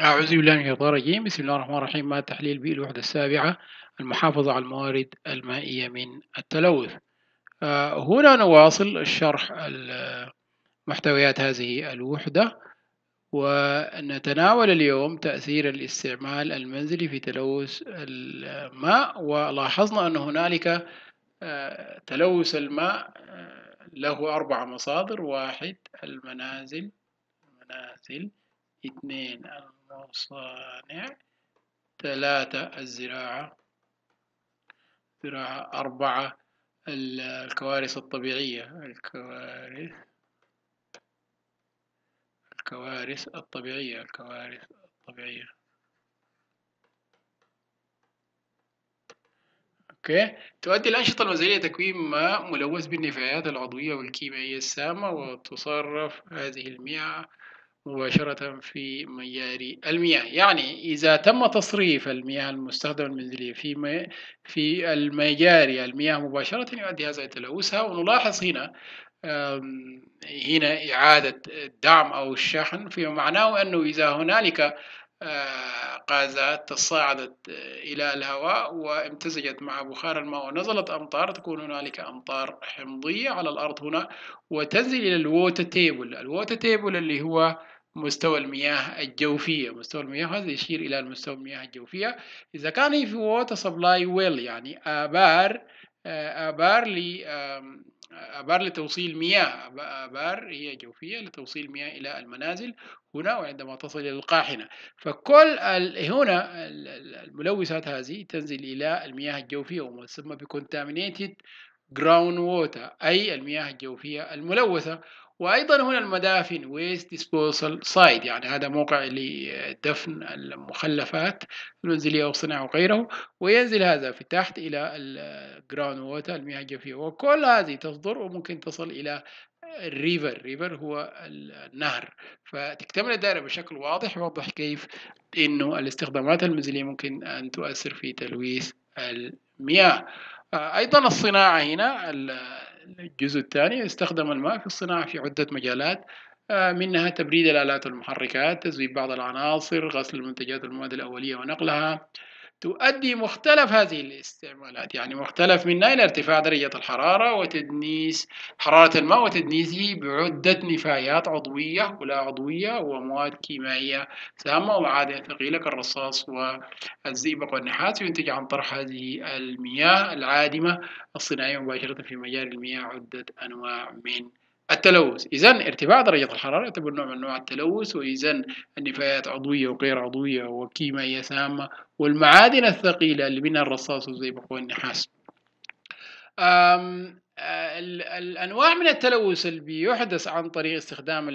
أعوذ بالله من الشيطان الرجيم. بسم الله الرحمن الرحيم. مع تحليل بالوحدة السابعة، المحافظة على الموارد المائية من التلوث. هنا نواصل شرح محتويات هذه الوحدة، ونتناول اليوم تأثير الاستعمال المنزلي في تلوث الماء. ولاحظنا أن هنالك تلوث الماء له 4 مصادر: 1 المنازل، 2 المصانع، 3 الزراعة، 4 الكوارث الطبيعية الكوارث الطبيعية. اوكي، تؤدي الأنشطة المنزلية تكوين ماء ملوث بالنفايات العضوية والكيميائية السامة، وتصرف هذه المياه مباشرة في مياري المياه. يعني إذا تم تصريف المياه المستخدمة المنزلية في المياري المياه مباشرة يؤدي هذا تلوثها. ونلاحظ هنا إعادة الدعم أو الشحن، فيما معناه أنه إذا هنالك غازات تصاعدت إلى الهواء وامتزجت مع بخار الماء ونزلت أمطار، تكون هنالك أمطار حمضية على الأرض هنا وتنزل إلى الووتر تيبل. الووتر تيبل اللي هو مستوى المياه الجوفية. مستوى المياه هذا يشير إلى مستوى المياه الجوفية. إذا كان في ووتر سبلاي ويل، يعني آبار لتوصيل مياه، آبار هي جوفية لتوصيل مياه إلى المنازل هنا وعندما تصل إلى القاحنة. فكل هنا الملوثات هذه تنزل إلى المياه الجوفية وما تسمى بكونتامينيتد جراوند ووتر، أي المياه الجوفية الملوثة. وأيضا هنا المدافن ويست ديسبوزال سايد، يعني هذا موقع لدفن المخلفات المنزلية أو الصناعة وغيره، وينزل هذا في تحت إلى الجراوند ووتر المياه الجوفية. وكل هذه تصدر وممكن تصل إلى الريفر هو النهر. فتكتمل الدائرة بشكل واضح يوضح كيف إنه الاستخدامات المنزلية ممكن أن تؤثر في تلويث المياه. أيضا الصناعة، هنا الجزء الثاني، يستخدم الماء في الصناعة في عدة مجالات، منها تبريد الآلات والمحركات، تذويب بعض العناصر، غسل المنتجات والمواد الأولية ونقلها. تؤدي مختلف هذه الاستعمالات، يعني مختلف منها إلى ارتفاع درجة الحرارة وتدنيس حرارة الماء وتدنيسه بعدة نفايات عضوية، كلها عضوية، ومواد كيميائية سامة ومعادن ثقيلة كالرصاص والزئبق والنحاس، ينتج عن طرح هذه المياه العادمة الصناعية مباشرة في مجاري المياه عدة أنواع من التلوث. إذن ارتفاع درجة الحرارة يعتبر نوع من أنواع التلوث، وإذن النفايات عضوية وغير عضوية وكيميائية سامة والمعادن الثقيلة اللي منها الرصاص والزئبق والنحاس. الأنواع من التلوث اللي بيحدث عن طريق استخدام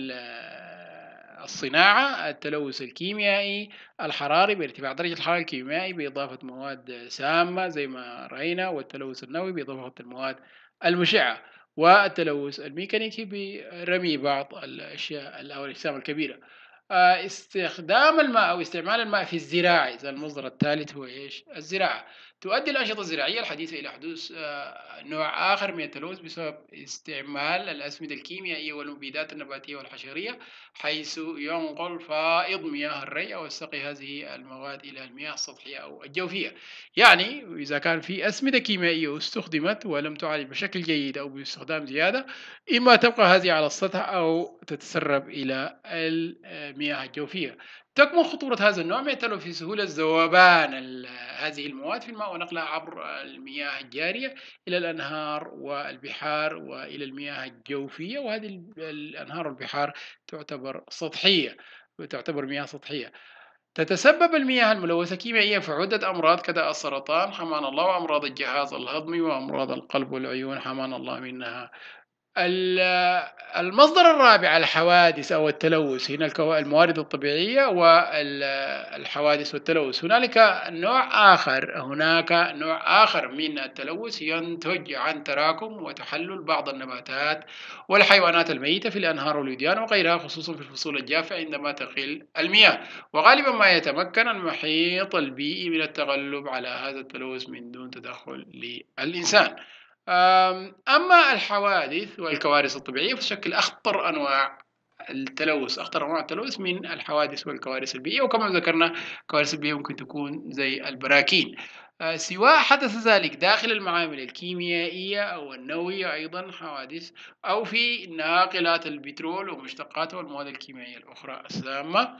الصناعة: التلوث الكيميائي الحراري بارتفاع درجة الحرارة الكيميائي بإضافة مواد سامة زي ما رأينا، والتلوث النووي بإضافة المواد المشعة، والتلوث الميكانيكي برمي بعض الأشياء أو الأجسام الكبيرة. استخدام الماء أو استعمال الماء في الزراعة، إذا المصدر الثالث هو إيش؟ الزراعة. تؤدي الأنشطة الزراعية الحديثة إلى حدوث نوع آخر من التلوث بسبب استعمال الأسمدة الكيميائية والمبيدات النباتية والحشرية، حيث ينقل فائض مياه الري أو السقي هذه المواد إلى المياه السطحية أو الجوفية. يعني إذا كان في أسمدة كيميائية استخدمت ولم تعالج بشكل جيد أو باستخدام زيادة، إما تبقى هذه على السطح أو تتسرب إلى المياه الجوفية. تكمن خطورة هذا النوع من التلوث في سهولة ذوبان هذه المواد في الماء ونقلها عبر المياه الجارية إلى الأنهار والبحار وإلى المياه الجوفية. وهذه الأنهار والبحار تعتبر سطحية وتعتبر مياه سطحية. تتسبب المياه الملوثة كيميائيا في عدة أمراض كذا: السرطان حمان الله، وأمراض الجهاز الهضمي، وأمراض القلب والعيون حمان الله منها. المصدر الرابع الحوادث أو التلوث، هنا الموارد الطبيعية والحوادث والتلوث. هناك نوع آخر من التلوث ينتج عن تراكم وتحلل بعض النباتات والحيوانات الميتة في الأنهار والوديان وغيرها، خصوصا في الفصول الجافة عندما تقل المياه. وغالبا ما يتمكن المحيط البيئي من التغلب على هذا التلوث من دون تدخل للإنسان. أما الحوادث والكوارث الطبيعية فتشكل أخطر أنواع التلوث، أخطر أنواع التلوث من الحوادث والكوارث البيئية. وكما ذكرنا الكوارث البيئية ممكن تكون زي البراكين، سواء حدث ذلك داخل المعامل الكيميائية أو النووية، أيضا حوادث أو في ناقلات البترول ومشتقاتها والمواد الكيميائية الأخرى السامة.